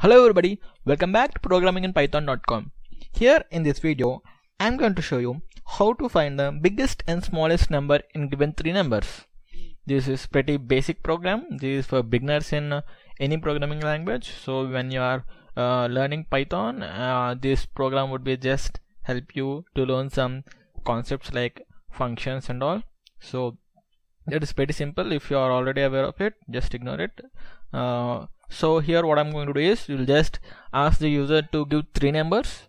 Hello everybody, welcome back to programminginpython.com. Here in this video, I am going to show you how to find the biggest and smallest number in given three numbers. This is pretty basic program. This is for beginners in any programming language. So when you are learning Python, this program would be just help you to learn some concepts like functions and all. So that is pretty simple. If you are already aware of it, just ignore it. So here what I'm going to do is you'll just ask the user to give three numbers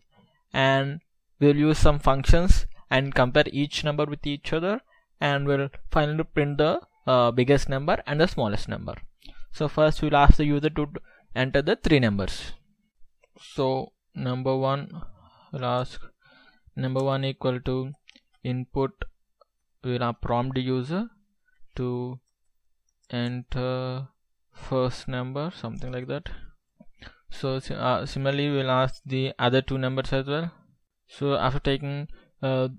and we'll use some functions and compare each number with each other, and we'll finally print the biggest number and the smallest number. So first we'll ask the user to enter the three numbers. So number one, we'll ask number one equal to input, we'll prompt the user to enter first number, something like that. So similarly we'll ask the other two numbers as well. So after taking the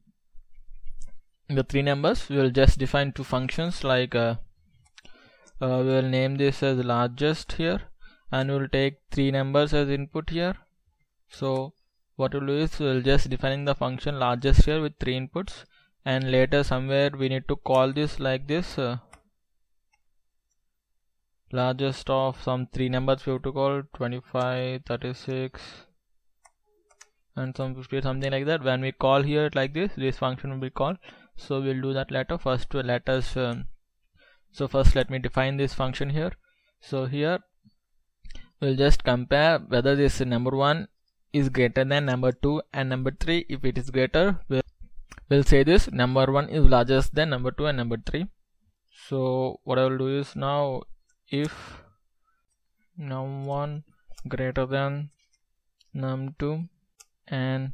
three numbers, we'll just define two functions like we'll name this as largest here, and we'll take three numbers as input here. So what we'll do is we'll just defining the function largest here with three inputs, and later somewhere we need to call this like this largest of some three numbers. We have to call 25, 36 and some 50, something like that. When we call here like this function will be called, so we'll do that later. First let us first let me define this function here. So here we'll just compare whether this number one is greater than number two and number three. If it is greater, we'll say this number one is larger than number two and number three. So what I will do is now, if num1 greater than num2 and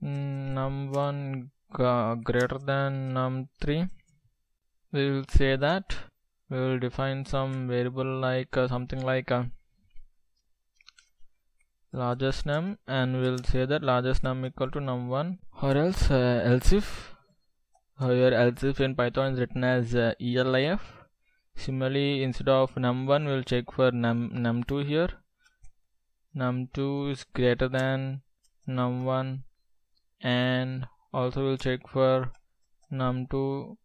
num1 greater than num3, we will say that we will define some variable like something like largest num, and we will say that largest num equal to num1, or else else if in Python is written as elif. Similarly, instead of num1, we'll check for num2 here. Num2 is greater than num1, and also we'll check for num2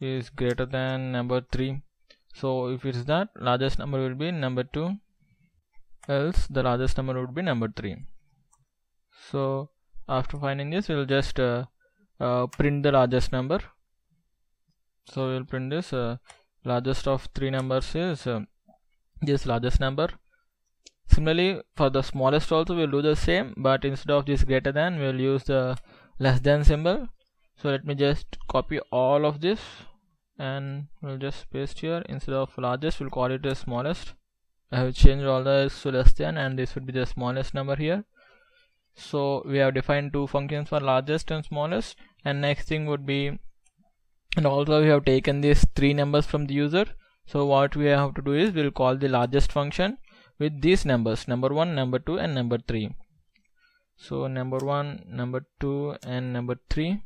is greater than number 3. So if it's that, largest number will be number 2, else the largest number would be number 3. So after finding this, we'll just print the largest number. So we'll print this largest of three numbers is this largest number. Similarly for the smallest also we'll do the same, but instead of this greater than, we'll use the less than symbol. So let me just copy all of this and we'll just paste here. Instead of largest, we'll call it as smallest. I have changed all the to less than, and this would be the smallest number here. So we have defined two functions for largest and smallest, and next thing would be, and also we have taken these three numbers from the user. So what we have to do is we'll call the largest function with these numbers, number 1, number 2 and number 3. So number 1, number 2 and number 3.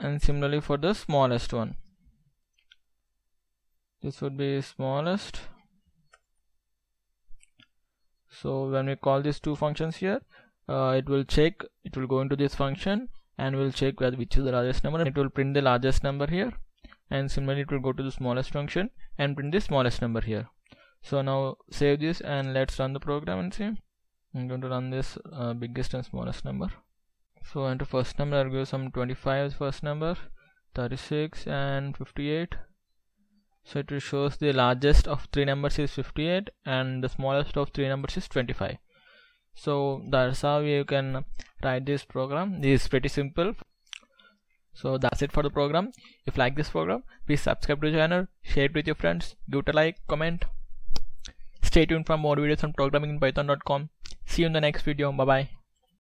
And similarly for the smallest one, this would be smallest. So when we call these two functions here, it will go into this function and we'll check which is the largest number, and it will print the largest number here. And similarly it will go to the smallest function and print the smallest number here. So now save this and let's run the program and see. I'm going to run this biggest and smallest number. So enter first number, I'll give some 25 as first number, 36 and 58. So it will shows the largest of three numbers is 58 and the smallest of three numbers is 25. So that's how you can write this program. This is pretty simple. So that's it for the program. If you like this program, please subscribe to the channel, share it with your friends, give it a like, comment. Stay tuned for more videos on programminginpython.com. See you in the next video. Bye bye.